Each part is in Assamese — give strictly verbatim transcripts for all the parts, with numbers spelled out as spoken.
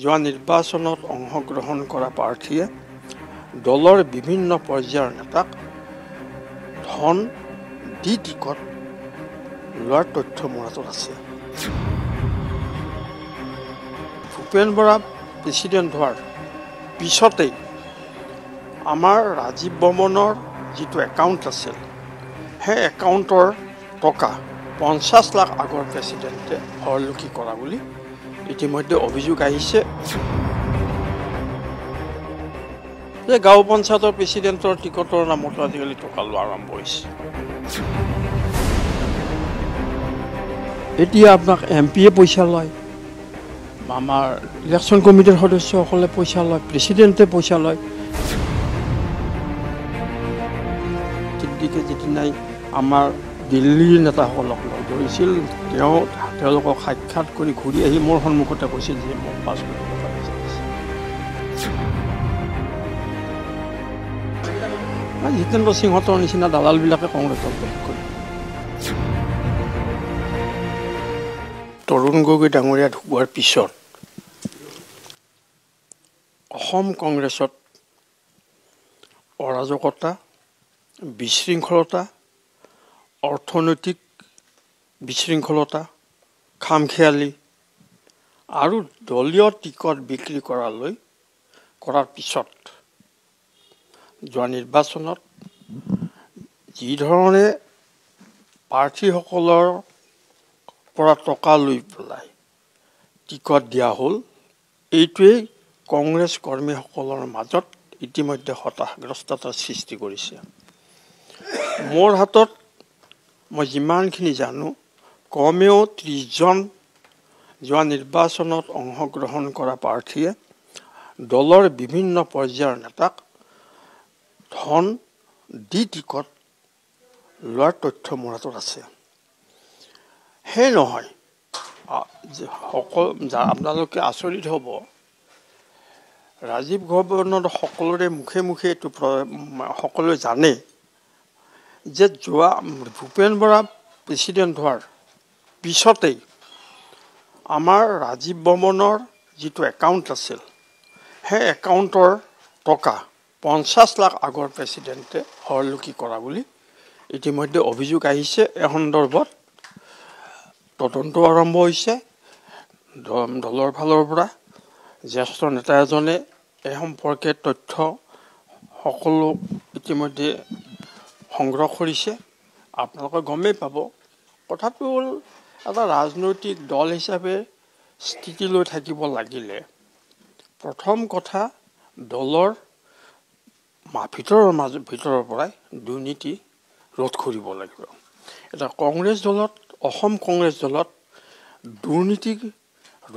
যোৱা নিৰ্বাচনত অংশগ্ৰহণ কৰা প্ৰাৰ্থীয়ে দলৰ বিভিন্ন পৰ্যায়ৰ নেতাক ধন দি টিকট লোৱাৰ তথ্য মোৰ হাতত আছে। ভূপেন বৰা প্ৰেচিডেণ্ট হোৱাৰ পিছতেই আমাৰ ৰাজীৱ বৰ্মনৰ যিটো একাউণ্ট আছিল, সেই একাউণ্টৰ টকা পঞ্চাছ লাখ আগৰ প্ৰেচিডেণ্টে হৰলুকি কৰা বুলি ইতিমধ্যে অভিযোগ আহিছে। যে গাঁও পঞ্চায়তৰ প্ৰেচিডেণ্টৰ টিকটৰ নামতো আজিকালি টকা লোৱা আৰম্ভ হৈছে। এতিয়া আপোনাক এম পিয়ে পইচা লয়, আমাৰ ইলেকশ্যন কমিটিৰ সদস্যসকলে পইচা লয়, প্ৰেচিডেণ্টে পইচা লয়। যিদিনাই আমাৰ দিল্লীৰ নেতাসকলক লগ ধৰিছিল, তেওঁ তেওঁলোকক সাক্ষাৎ কৰি ঘূৰি আহি মোৰ সন্মুখতে কৈছিল যে মোক পাছ কৰিব পাৰিছে। জিতেন্দ্ৰ সিংহতৰ নিচিনা দালালবিলাকে কংগ্ৰেছক বেক কৰে। তৰুণ গগৈ ডাঙৰীয়া ঢুকোৱাৰ পিছত অসম কংগ্ৰেছত অৰাজকতা, বিশৃংখলতা, অৰ্থনৈতিক বিশৃংখলতা, খামখেয়ালি আৰু দলীয় টিকট বিক্ৰী কৰালৈ কৰাৰ পিছত যোৱা নিৰ্বাচনত যিধৰণে প্ৰাৰ্থীসকলৰ পৰা টকা লৈ পেলাই টিকট দিয়া হ'ল, এইটোৱেই কংগ্ৰেছ কৰ্মীসকলৰ মাজত ইতিমধ্যে হতাশাগ্ৰস্ততাৰ সৃষ্টি কৰিছে। মোৰ হাতত মই যিমানখিনি জানো, কমেও ত্ৰিছজন যোৱা নিৰ্বাচনত অংশগ্ৰহণ কৰা প্ৰাৰ্থীয়ে দলৰ বিভিন্ন পৰ্যায়ৰ নেতাক ধন দি টিকট লোৱাৰ তথ্য মোৰ হাতত আছে। সেই নহয়, সকল আপোনালোকে আচৰিত হ'ব, ৰাজীৱ ভৱনত সকলোৰে মুখে মুখে এইটো সকলোৱে জানে যে যোৱা ভূপেন বৰা প্ৰেচিডেণ্ট হোৱাৰ পিছতেই আমাৰ ৰাজীৱ বৰ্মনৰ যিটো একাউণ্ট আছিল, সেই একাউণ্টৰ টকা পঞ্চাছ লাখ আগৰ প্ৰেচিডেণ্টে হৰলুকি কৰা বুলি ইতিমধ্যে অভিযোগ আহিছে। এই সন্দৰ্ভত তদন্ত আৰম্ভ হৈছে। দলৰ ফালৰ পৰা জ্যেষ্ঠ নেতা এজনে এই সম্পৰ্কে তথ্য সকলো ইতিমধ্যে সংগ্ৰহ কৰিছে, আপোনালোকে গমেই পাব। কথাটো হ'ল, এটা ৰাজনৈতিক দল হিচাপে স্থিতি লৈ থাকিব লাগিলে প্ৰথম কথা দলৰ ভিতৰৰ মাজ ভিতৰৰ পৰাই দুৰ্নীতি ৰোধ কৰিব লাগিব। এটা কংগ্ৰেছ দলত, অসম কংগ্ৰেছ দলত দুৰ্নীতি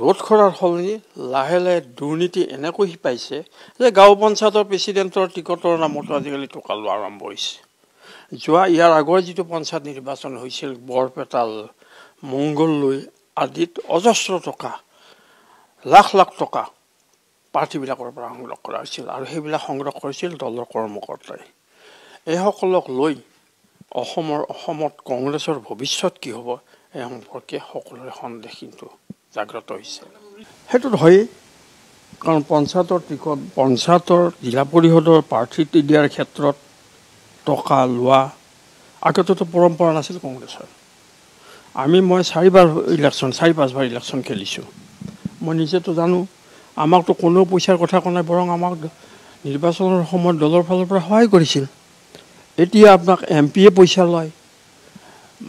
ৰোধ কৰাৰ সলনি লাহে লাহে দুৰ্নীতি এনেকৈ শিপাইছে যে গাঁও পঞ্চায়তৰ প্ৰেচিডেণ্টৰ টিকটৰ নামতো আজিকালি টকা লোৱা আৰম্ভ হৈছে। যোৱা ইয়াৰ আগৰ যিটো পঞ্চায়ত নিৰ্বাচন হৈছিল, বৰপেটাল, মংগললৈ আদিত অজস্ৰ টকা, লাখ লাখ টকা প্ৰাৰ্থীবিলাকৰ পৰা সংগ্ৰহ কৰা হৈছিল আৰু সেইবিলাক সংগ্ৰহ কৰিছিল দলৰ কৰ্মকৰ্তাই। এইসকলক লৈ অসমৰ অসমত কংগ্ৰেছৰ ভৱিষ্যত কি হ'ব এই সম্পৰ্কে সকলোৰে সন্দেহ কিন্তু জাগ্ৰত হৈছে। সেইটো হয়েই, কাৰণ পঞ্চায়তৰ টিকট, পঞ্চায়তৰ জিলা পৰিষদৰ প্ৰাৰ্থী দিয়াৰ ক্ষেত্ৰত টকা লোৱা আগতেতো পৰম্পৰা নাছিল কংগ্ৰেছৰ। আমি মই চাৰিবাৰ ইলেকশ্যন চাৰি পাঁচবাৰ ইলেকশ্যন খেলিছোঁ, মই নিজেতো জানো। আমাকতো কোনো পইচাৰ কথা কোৱা নাই, বৰং আমাক নিৰ্বাচনৰ সময়ত দলৰ ফালৰ পৰা সহায় কৰিছিল। এতিয়া আপোনাক এম পিয়ে পইচা লয়,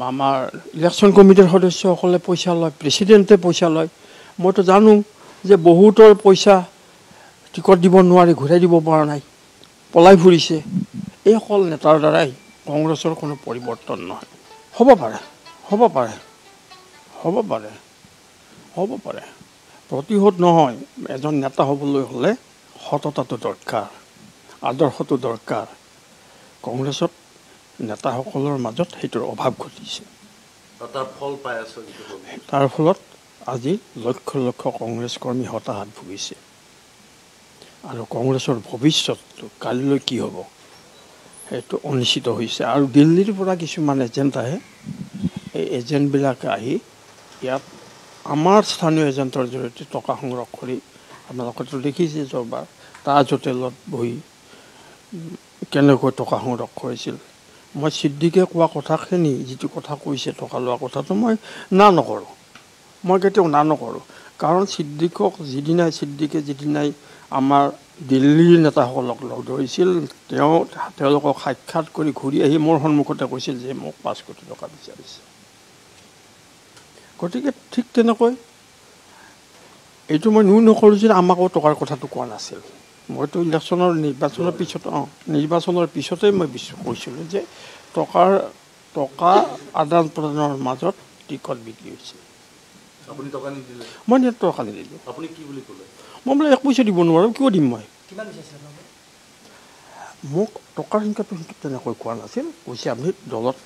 আমাৰ ইলেকশ্যন কমিটিৰ সদস্যসকলে পইচা লয়, প্ৰেচিডেণ্টে পইচা লয়। মইতো জানো যে বহুতৰ পইচা টিকট দিব নোৱাৰি, ঘূৰাই দিব পৰা নাই, পলাই ফুৰিছে। এইসকল নেতাৰ দ্বাৰাই কংগ্ৰেছৰ কোনো পৰিৱৰ্তন নহয়। হ'ব পাৰে, হ'ব পাৰে, হ'ব পাৰে, হ'ব পাৰে। প্ৰতিশোধ নহয়, এজন নেতা হ'বলৈ হ'লে সততাটো দৰকাৰ, আদৰ্শটো দৰকাৰ। কংগ্ৰেছত নেতাসকলৰ মাজত সেইটোৰ অভাৱ ঘটিছে, তাৰ ফলত আজি লক্ষ লক্ষ কংগ্ৰেছ কৰ্মী হতাশাত ভুগিছে। আৰু কংগ্ৰেছৰ ভৱিষ্যতটো কালিলৈ কি হ'ব সেইটো অনিশ্চিত হৈছে। আৰু দিল্লীৰ পৰা কিছুমান এজেণ্ট আহে, এই এজেণ্টবিলাক আহি ইয়াত আমাৰ স্থানীয় এজেণ্টৰ জৰিয়তে টকা সংগ্ৰহ কৰি আপোনালোকতো দেখিছে যোৱাবাৰ তাজ হোটেলত বহি কেনেকৈ টকা সংগ্ৰহ কৰিছিল মই সিদ্দিকে কোৱা কথাখিনি যিটো কথা কৈছে টকা লোৱা কথাটো মই না নকৰো মই কেতিয়াও না নকৰো কাৰণ সিদ্দিকক যিদিনা সিদ্দিকে যিদিনা আমাৰ দিল্লীৰ নেতাসকলক লগ ধৰিছিল তেওঁ তেওঁলোকক সাক্ষাৎ কৰি ঘূৰি আহি মোৰ সন্মুখতে কৈছিল যে মোক পাঁচ কোটি টকা বিচাৰিছে গতিকে ঠিক তেনেকৈ এইটো মই নুন নকৰো যে আমাকো টকাৰ কথাটো কোৱা নাছিল মইতো ইলেকশনৰ নিৰ্বাচনৰ পিছত নিৰ্বাচনৰ পিছতে মই বিশ্বাস কৰিছিলো যে টকাৰ টকা আদান প্ৰদানৰ মাজত টিকট বিক্ৰী হৈছে আপুনি টকা নিদিলে মই নেট টকা নিদিলো আপুনি কি বুলি ক'লে মই বলে এক পইচা দিব নোৱাৰো কিয় দিম মই কিমান বিচাৰিছিল মোক টকাৰ সংখ্যাটো তেনেকৈ কোৱা নাছিল কৈছে আপুনি দলত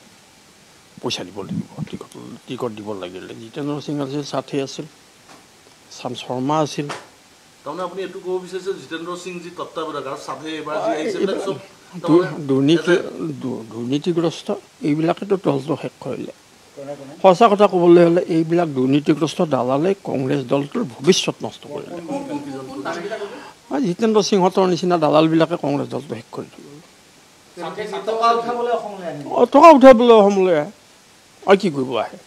পইচা দিব লাগিব টিকট টিকট দিব লাগিলে জিতেন্দ্ৰ সিং আছিল সাথে আছিল সাম শৰ্মা আছিল তমে আপনি এটু গো বিশেষ জিতেন্দ্ৰ সিং জি তত্ত্বাবধায়ক সভে এবাৰ জি আইছে মানে সব দুৰ্নীতি দুৰ্নীতিগ্ৰস্ত এইবিলাকেতো দলটো শেষ কৰিলে হসা কথা কবলৈ হলে এইবিলাক দুৰ্নীতিগ্ৰস্ত দালালে কংগ্ৰেছ দলটোৰ ভৱিষ্যত নষ্ট কৰিলে জিতেন্দ্ৰ সিং হতৰ নিচিনা দালালবিলাকে কংগ্ৰেছ দলটো শেষ কৰি দিলে টকা উঠাবলৈ অসমলৈ আৰু কি কৰিব আহে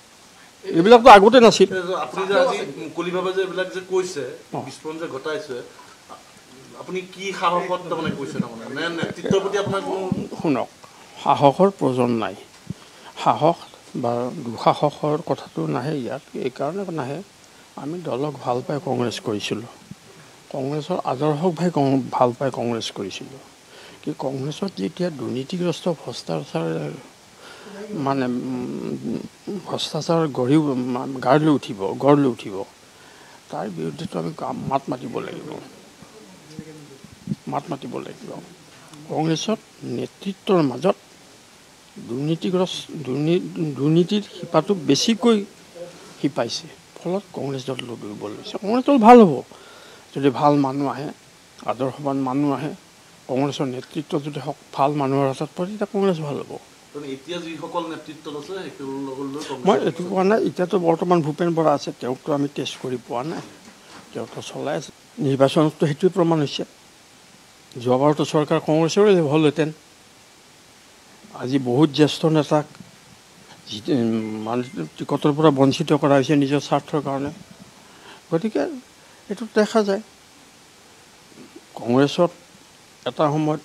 এবিলাক তো আগতে নাছিল আপনি আজি মুকলি ভাবে যে এবিলাক যে কইছে বিস্ফোৰণ যে ঘটাইছে আপনি কি সাহসত মানে কইছে না মানে নে নেতৃত্বপতি আপোনাৰ শুনক সাহসৰ প্ৰয়োজন নাই সাহস বা দুঃসাহসৰ কথাটো নাহে ইয়াত এই কাৰণে নাহে আমি দলক ভাল পাই কংগ্ৰেছ কৰিছিলোঁ কংগ্ৰেছৰ আদৰ্শক ভাই ভাল পাই কংগ্ৰেছ কৰিছিলোঁ কি কংগ্ৰেছত যেতিয়া দুৰ্নীতিগ্ৰস্ত ভ্ৰষ্টাচাৰ মানে ভ্ৰষ্টাচাৰ গঢ়ি গাড় লৈ উঠিব গঢ় লৈ উঠিব তাৰ বিৰুদ্ধেতো আমি মাত মাতিব লাগিব মাত মাতিব লাগিব কংগ্ৰেছত নেতৃত্বৰ মাজত দুৰ্নীতিগ্ৰস্ত দুৰ্নীতিৰ শিপাটো বেছিকৈ শিপাইছে ফলত কংগ্ৰেছ দলটো দুৰ্বল হৈছে কংগ্ৰেছ দল ভাল হ'ব যদি ভাল মানুহ আহে আদৰ্শৱান মানুহ আহে কংগ্ৰেছৰ নেতৃত্ব যদি ভাল মানুহৰ হাতত পৰে তেতিয়া কংগ্ৰেছ ভাল হ'ব মই এইটো কোৱা নাই এতিয়াতো বৰ্তমান ভূপেন বৰা আছে তেওঁকতো আমি টেষ্ট কৰি পোৱা নাই তেওঁতো চলাই আছে নিৰ্বাচনতো সেইটোৱে প্ৰমাণ হৈছে যোৱাবাৰতো চৰকাৰ কংগ্ৰেছৰে হ'লহেঁতেন আজি বহুত জ্যেষ্ঠ নেতাক টিকটৰ পৰা বঞ্চিত কৰা হৈছে নিজৰ স্বাৰ্থৰ কাৰণে গতিকে এইটো দেখা যায় কংগ্ৰেছত এটা সময়ত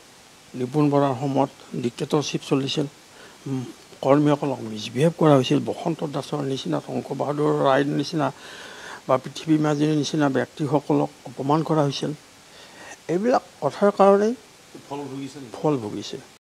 নিপুণ বৰাৰ সময়ত ডিক্টেটৰশ্বিপ চলিছিল কৰ্মীসকলক মিছবিহেভ কৰা হৈছিল বসন্ত দাসৰ নিচিনা শংখ বাহাদুৰ ৰায়ৰ নিচিনা বা পৃথিৱী মাজীৰ নিচিনা ব্যক্তিসকলক অপমান কৰা হৈছিল এইবিলাক কথাৰ কাৰণেই ফল ভুগিছে ফল ভুগিছে